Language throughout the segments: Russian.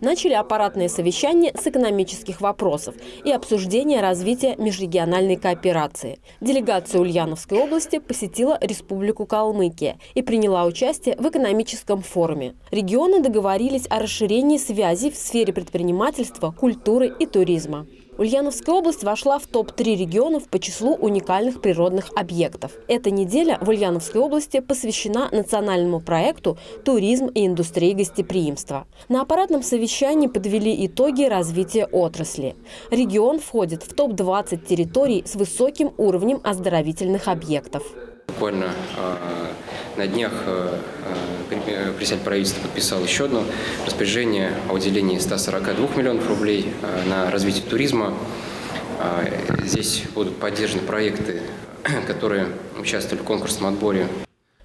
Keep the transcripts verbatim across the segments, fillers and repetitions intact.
начали аппаратное совещание с экономических вопросов и обсуждение развития межрегиональной кооперации. Делегация Ульяновской области посетила Республику Калмыкия и приняла участие в экономическом форуме. Регионы договорились о расширении связей в сфере предпринимательства, культуры и туризма. Ульяновская область вошла в топ три регионов по числу уникальных природных объектов. Эта неделя в Ульяновской области посвящена национальному проекту «Туризм и индустрия гостеприимства». На аппаратном совещании подвели итоги развития отрасли. Регион входит в топ двадцать территорий с высоким уровнем оздоровительных объектов. Буквально на днях председатель правительства подписал еще одно распоряжение о выделении ста сорока двух миллионов рублей на развитие туризма. Здесь будут поддержаны проекты, которые участвовали в конкурсном отборе.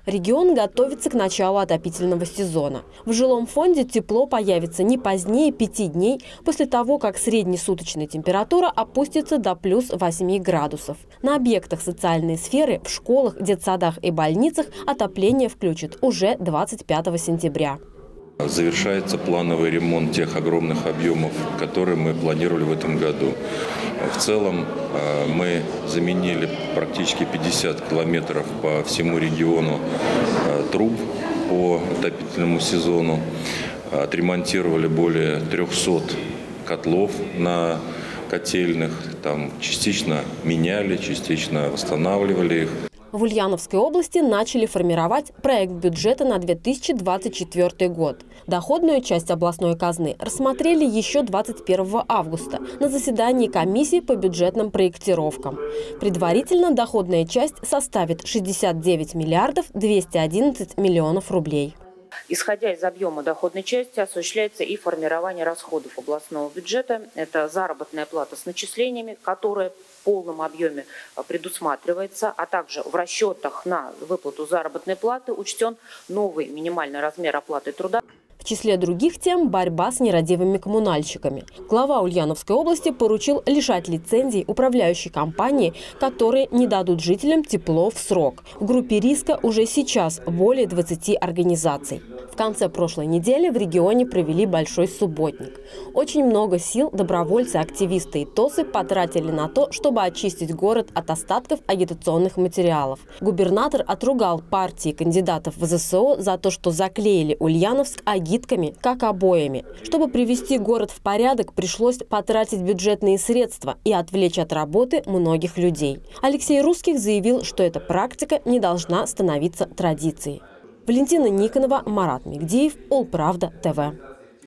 Регион готовится к началу отопительного сезона. В жилом фонде тепло появится не позднее пяти дней после того, как среднесуточная температура опустится до плюс восьми градусов. На объектах социальной сферы, в школах, детсадах и больницах отопление включат уже двадцать пятого сентября. Завершается плановый ремонт тех огромных объемов, которые мы планировали в этом году. В целом мы заменили практически пятьдесят километров по всему региону труб по отопительному сезону. Отремонтировали более трёхсот котлов на котельных. Там частично меняли, частично восстанавливали их. В Ульяновской области начали формировать проект бюджета на две тысячи двадцать четвёртый год. Доходную часть областной казны рассмотрели еще двадцать первого августа на заседании комиссии по бюджетным проектировкам. Предварительно доходная часть составит шестьдесят девять миллиардов двести одиннадцать миллионов рублей. Исходя из объема доходной части осуществляется и формирование расходов областного бюджета. Это заработная плата с начислениями, которая в полном объеме предусматривается, а также в расчетах на выплату заработной платы учтен новый минимальный размер оплаты труда. В числе других тем – борьба с нерадивыми коммунальщиками. Глава Ульяновской области поручил лишать лицензий управляющей компании, которые не дадут жителям тепло в срок. В группе риска уже сейчас более двадцати организаций. В конце прошлой недели в регионе провели большой субботник. Очень много сил добровольцы, активисты и ТОСы потратили на то, чтобы очистить город от остатков агитационных материалов. Губернатор отругал партии кандидатов в ЗСО за то, что заклеили Ульяновск агитацией. Как обоями. Чтобы привести город в порядок, пришлось потратить бюджетные средства и отвлечь от работы многих людей. Алексей Русских заявил, что эта практика не должна становиться традицией. Валентина Никонова, Марат Микдеев, All Правда тэ вэ.